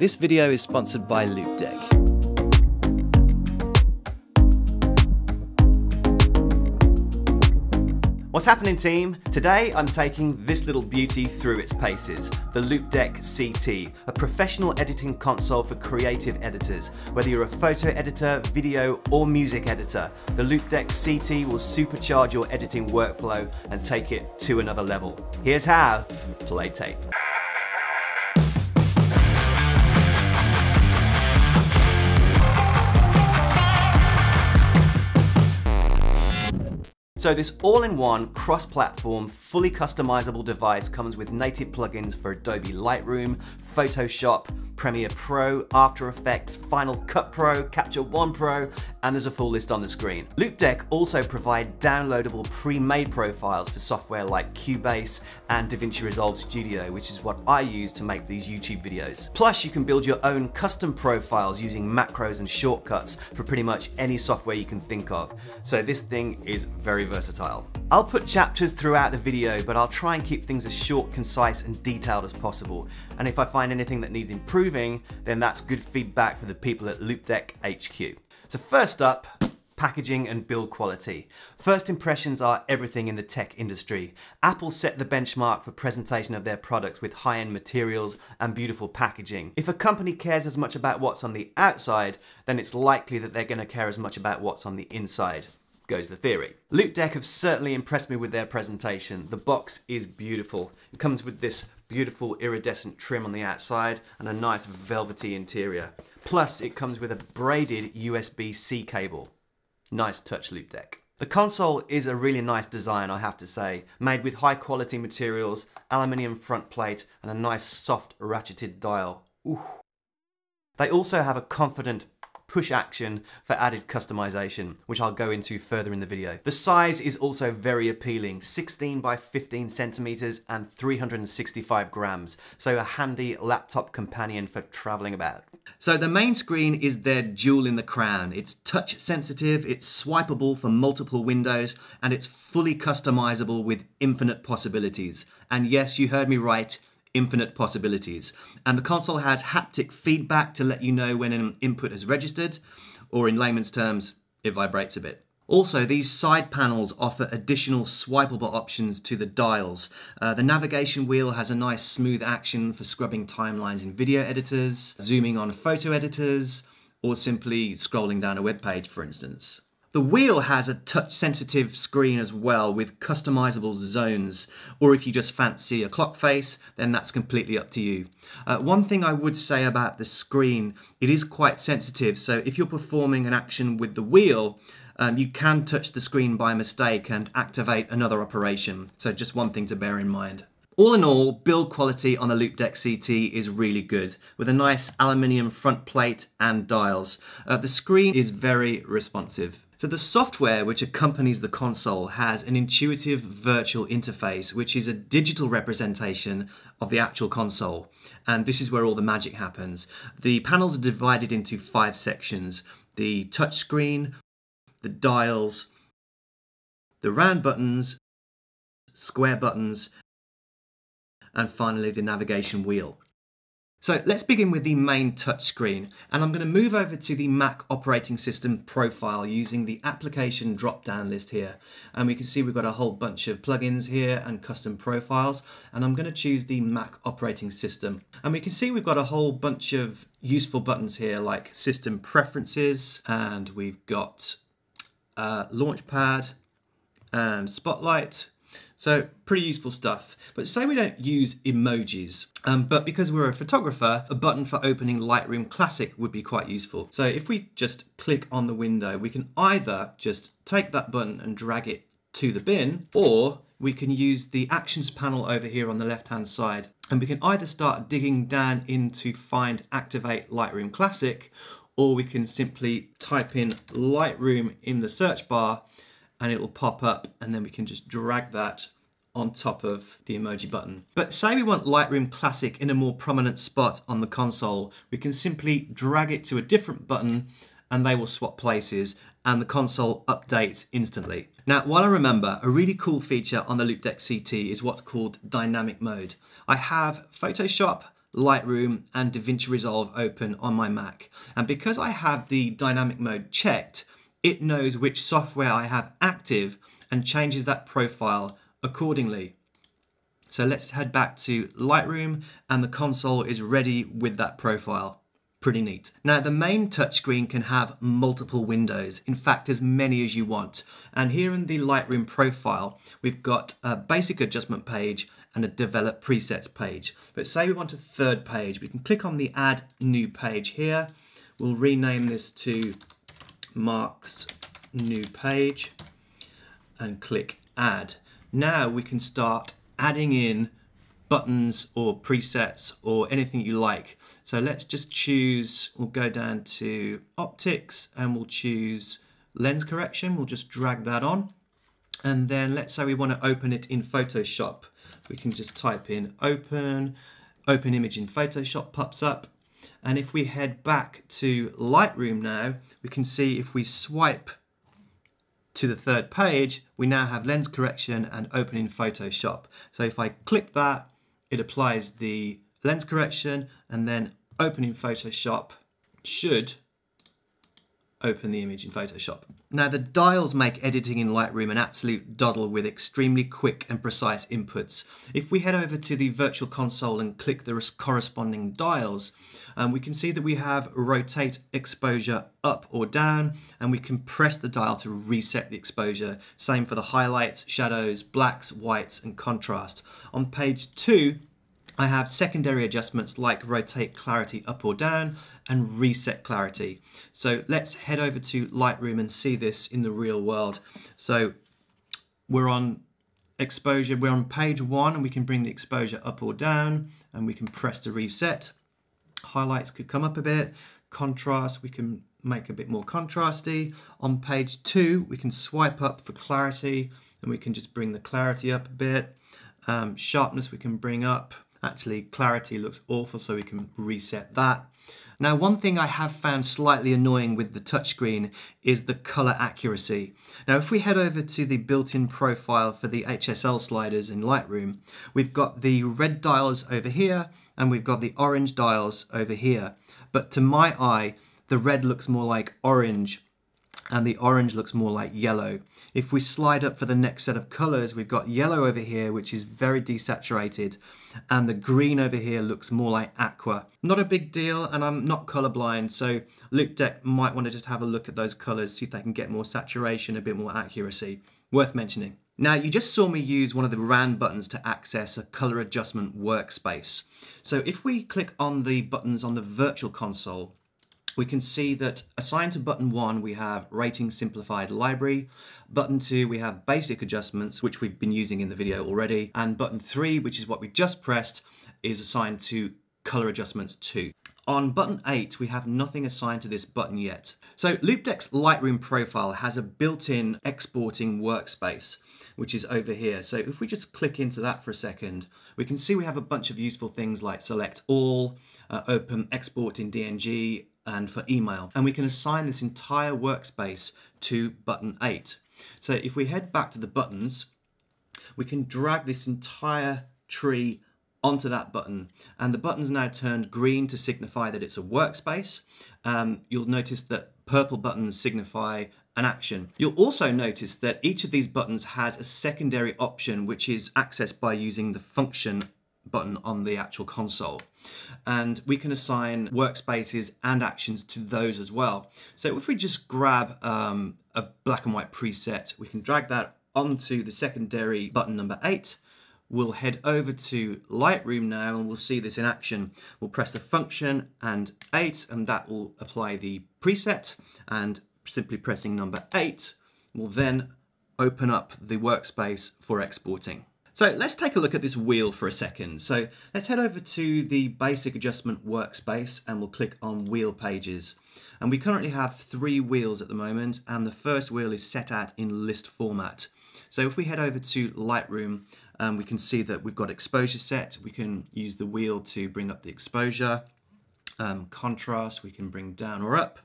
This video is sponsored by Loupedeck. What's happening, team? Today I'm taking this little beauty through its paces, the Loupedeck CT, a professional editing console for creative editors. Whether you're a photo editor, video or music editor, the Loupedeck CT will supercharge your editing workflow and take it to another level. Here's how. Play tape. So this all-in-one, cross-platform, fully customizable device comes with native plugins for Adobe Lightroom, Photoshop, Premiere Pro, After Effects, Final Cut Pro, Capture One Pro, and there's a full list on the screen. Loupedeck also provide downloadable pre-made profiles for software like Cubase and DaVinci Resolve Studio, which is what I use to make these YouTube videos. Plus, you can build your own custom profiles using macros and shortcuts for pretty much any software you can think of. So this thing is very versatile. I'll put chapters throughout the video, but I'll try and keep things as short, concise, and detailed as possible. And if I find anything that needs improving, then that's good feedback for the people at Loupedeck HQ. So first up, packaging and build quality. First impressions are everything in the tech industry. Apple set the benchmark for presentation of their products with high-end materials and beautiful packaging. If a company cares as much about what's on the outside, then it's likely that they're going to care as much about what's on the inside. Goes the theory. Loupedeck have certainly impressed me with their presentation. The box is beautiful. It comes with this beautiful iridescent trim on the outside and a nice velvety interior. Plus, it comes with a braided USB-C cable. Nice touch, Loupedeck. The console is a really nice design, I have to say, made with high quality materials, aluminium front plate, and a nice soft ratcheted dial. Ooh. They also have a confident push action for added customization, which I'll go into further in the video. The size is also very appealing, 16 by 15 centimeters and 365 grams. So a handy laptop companion for traveling about. So the main screen is their jewel in the crown. It's touch sensitive, it's swipeable for multiple windows, and it's fully customizable with infinite possibilities. And yes, you heard me right, infinite possibilities. And the console has haptic feedback to let you know when an input has registered, or in layman's terms, it vibrates a bit. Also, these side panels offer additional swipeable options to the dials. The navigation wheel has a nice smooth action for scrubbing timelines in video editors, zooming on photo editors, or simply scrolling down a web page, for instance. The wheel has a touch-sensitive screen as well, with customizable zones, or if you just fancy a clock face, then that's completely up to you. One thing I would say about the screen, it is quite sensitive, so if you're performing an action with the wheel, you can touch the screen by mistake and activate another operation, so just one thing to bear in mind. All in all, build quality on the Loupedeck CT is really good, with a nice aluminium front plate and dials. The screen is very responsive. So the software which accompanies the console has an intuitive virtual interface, which is a digital representation of the actual console. And this is where all the magic happens. The panels are divided into 5 sections: the touchscreen, the dials, the round buttons, square buttons, and finally the navigation wheel. So let's begin with the main touchscreen, and I'm going to move over to the Mac operating system profile using the application drop-down list here. And we can see we've got a whole bunch of plugins here and custom profiles, and I'm going to choose the Mac operating system. And we can see we've got a whole bunch of useful buttons here like system preferences, and we've got Launchpad and Spotlight. So pretty useful stuff. But say we don't use emojis, but because we're a photographer, a button for opening Lightroom Classic would be quite useful. So if we just click on the window, we can either just take that button and drag it to the bin, or we can use the actions panel over here on the left-hand side. And we can either start digging down into find activate Lightroom Classic, or we can simply type in Lightroom in the search bar and it will pop up, and then we can just drag that on top of the emoji button. But say we want Lightroom Classic in a more prominent spot on the console, we can simply drag it to a different button and they will swap places, and the console updates instantly. Now, while I remember, a really cool feature on the Loupedeck CT is what's called dynamic mode. I have Photoshop Lightroom and DaVinci Resolve open on my Mac. And because I have the dynamic mode checked, it knows which software I have active and changes that profile accordingly. So let's head back to Lightroom, and the console is ready with that profile. Pretty neat. Now the main touchscreen can have multiple windows, in fact as many as you want. And here in the Lightroom profile, we've got a basic adjustment page and a develop presets page. But say we want a third page, we can click on the add new page here. We'll rename this to Mark's new page and click add. Now we can start adding in buttons or presets or anything you like. So let's just choose, we'll go down to optics and we'll choose lens correction. We'll just drag that on. And then let's say we want to open it in Photoshop. We can just type in open image in Photoshop, pops up. And if we head back to Lightroom now, we can see if we swipe to the third page, we now have lens correction and open in Photoshop. So if I click that, it applies the lens correction, and then open in Photoshop should open the image in Photoshop. Now the dials make editing in Lightroom an absolute doddle with extremely quick and precise inputs. If we head over to the virtual console and click the corresponding dials, we can see that we have rotate exposure up or down, and we can press the dial to reset the exposure. Same for the highlights, shadows, blacks, whites, and contrast. On page 2, I have secondary adjustments like rotate clarity up or down and reset clarity. So let's head over to Lightroom and see this in the real world. So we're on exposure, we're on page 1, and we can bring the exposure up or down and we can press to reset. Highlights could come up a bit, contrast we can make a bit more contrasty. On page 2 we can swipe up for clarity and we can just bring the clarity up a bit. Sharpness we can bring up. Actually, clarity looks awful, so we can reset that. Now, one thing I have found slightly annoying with the touchscreen is the color accuracy. Now, if we head over to the built-in profile for the HSL sliders in Lightroom, we've got the red dials over here, and we've got the orange dials over here. But to my eye, the red looks more like orange, and the orange looks more like yellow. If we slide up for the next set of colors, we've got yellow over here, which is very desaturated, and the green over here looks more like aqua. Not a big deal, and I'm not colorblind, so Loupedeck might want to just have a look at those colors, see if they can get more saturation, a bit more accuracy. Worth mentioning. Now, you just saw me use one of the round buttons to access a color adjustment workspace. So if we click on the buttons on the virtual console, we can see that assigned to button 1, we have Rating Simplified Library. Button 2, we have Basic Adjustments, which we've been using in the video already. And button 3, which is what we just pressed, is assigned to Color Adjustments 2. On button 8, we have nothing assigned to this button yet. So Loupedeck's Lightroom profile has a built-in exporting workspace, which is over here. So if we just click into that for a second, we can see we have a bunch of useful things like Select All, Open Export in DNG, and for email. And we can assign this entire workspace to button 8. So if we head back to the buttons, we can drag this entire tree onto that button. And the button's now turned green to signify that it's a workspace. You'll notice that purple buttons signify an action. You'll also notice that each of these buttons has a secondary option which is accessed by using the function button on the actual console, and we can assign workspaces and actions to those as well. So if we just grab a black and white preset, we can drag that onto the secondary button number 8. We'll head over to Lightroom now and we'll see this in action. We'll press the function and 8 and that will apply the preset, and simply pressing number 8 will then open up the workspace for exporting. So let's take a look at this wheel for a second. So let's head over to the Basic Adjustment workspace and we'll click on Wheel Pages. And we currently have 3 wheels at the moment, and the first wheel is set out in list format. So if we head over to Lightroom, we can see that we've got exposure set. We can use the wheel to bring up the exposure. Contrast, we can bring down or up.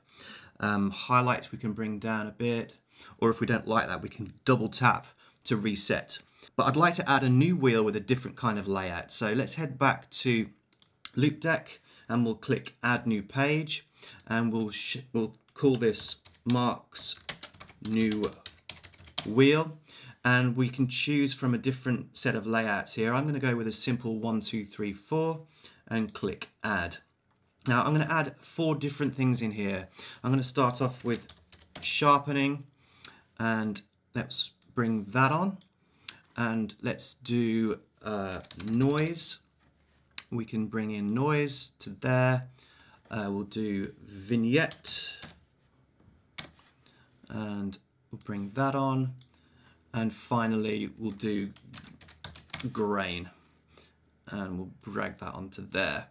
Highlights, we can bring down a bit. Or if we don't like that, we can double tap to reset. But I'd like to add a new wheel with a different kind of layout. So let's head back to Loupedeck, and we'll click Add New Page, and we'll call this Mark's New Wheel, and we can choose from a different set of layouts here. I'm going to go with a simple 1, 2, 3, 4 and click Add. Now I'm going to add 4 different things in here. I'm going to start off with sharpening, and let's bring that on, and let's do noise. We can bring in noise to there. We'll do vignette, and we'll bring that on, and finally we'll do grain, and we'll drag that onto there.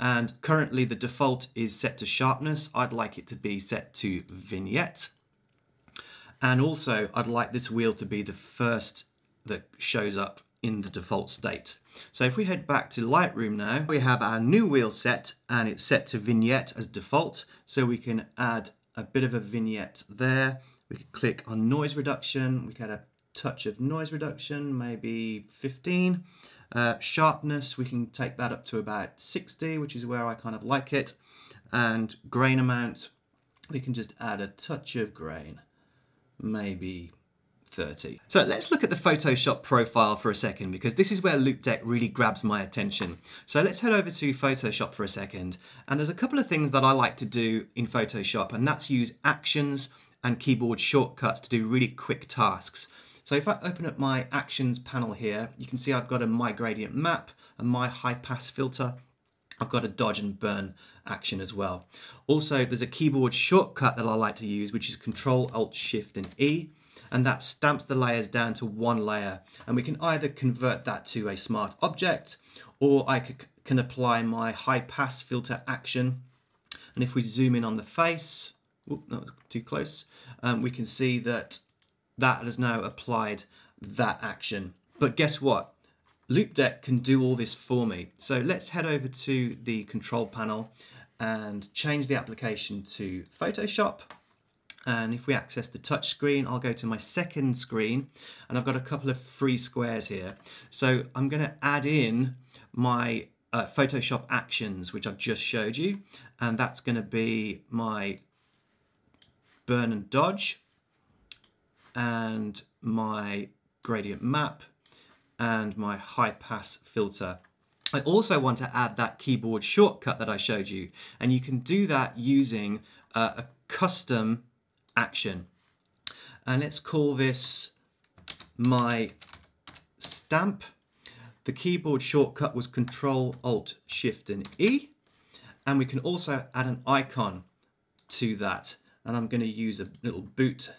And currently the default is set to sharpness. I'd like it to be set to vignette, and also I'd like this wheel to be the first that shows up in the default state. So if we head back to Lightroom now, we have our new wheel set, and it's set to vignette as default. So we can add a bit of a vignette there. We can click on noise reduction. We can add a touch of noise reduction, maybe 15. Sharpness, we can take that up to about 60, which is where I kind of like it. And grain amount, we can just add a touch of grain, maybe 30. So let's look at the Photoshop profile for a second, because this is where Loupedeck really grabs my attention. So let's head over to Photoshop for a second. And there's a couple of things that I like to do in Photoshop, and that's use actions and keyboard shortcuts to do really quick tasks. So if I open up my actions panel here, you can see I've got a My Gradient Map and My High Pass Filter. I've got a dodge and burn action as well. Also, there's a keyboard shortcut that I like to use, which is Control, Alt, Shift and E. And that stamps the layers down to one layer, and we can either convert that to a smart object, or I can apply my high pass filter action. And if we zoom in on the face, whoop, that was too close, we can see that that has now applied that action. But guess what? Loupedeck can do all this for me. So let's head over to the control panel and change the application to Photoshop. And if we access the touch screen, I'll go to my second screen, and I've got a couple of free squares here. So I'm going to add in my Photoshop actions, which I've just showed you. And that's going to be my burn and dodge, and my gradient map, and my high pass filter. I also want to add that keyboard shortcut that I showed you, and you can do that using a custom action, and let's call this my stamp. The keyboard shortcut was Control, Alt, Shift and E, and we can also add an icon to that, and I'm going to use a little boot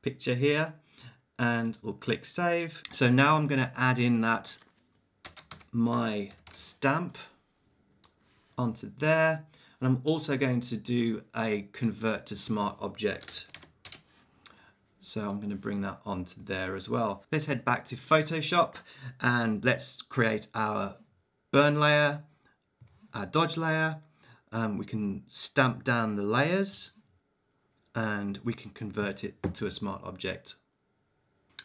picture here, and we'll click Save. So now I'm going to add in that my stamp onto there. And I'm also going to do a convert to smart object. So I'm going to bring that onto there as well. Let's head back to Photoshop, and let's create our burn layer, our dodge layer. We can stamp down the layers, and we can convert it to a smart object.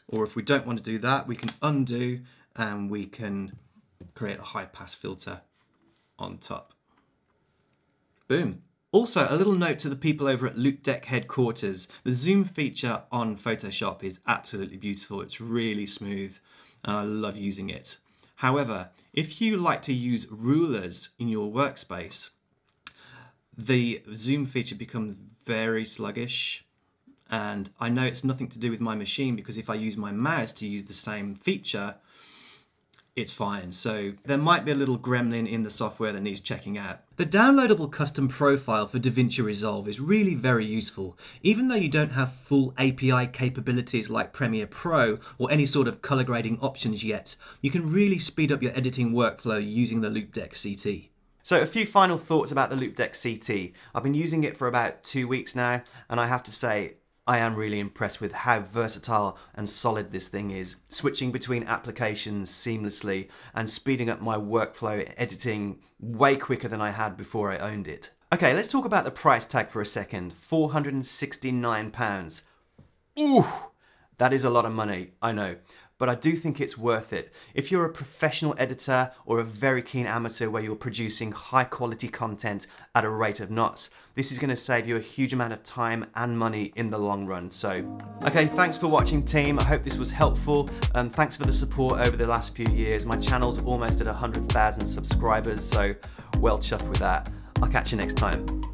Or if we don't want to do that, we can undo, and we can create a high pass filter on top. Boom. Also, a little note to the people over at Loupedeck headquarters. The zoom feature on Photoshop is absolutely beautiful. It's really smooth, and I love using it. However, if you like to use rulers in your workspace, the zoom feature becomes very sluggish. And I know it's nothing to do with my machine, because if I use my mouse to use the same feature, it's fine. So there might be a little gremlin in the software that needs checking out. The downloadable custom profile for DaVinci Resolve is really very useful. Even though you don't have full API capabilities like Premiere Pro or any sort of color grading options yet, you can really speed up your editing workflow using the Loupedeck CT. So a few final thoughts about the Loupedeck CT. I've been using it for about 2 weeks now, and I have to say, I am really impressed with how versatile and solid this thing is, switching between applications seamlessly and speeding up my workflow editing way quicker than I had before I owned it. Okay, let's talk about the price tag for a second. £469. Ooh, that is a lot of money, I know. but I do think it's worth it. If you're a professional editor or a very keen amateur where you're producing high quality content at a rate of knots, this is going to save you a huge amount of time and money in the long run. So, okay, thanks for watching, team. I hope this was helpful. Thanks for the support over the last few years. My channel's almost at 100,000 subscribers, so well chuffed with that. I'll catch you next time.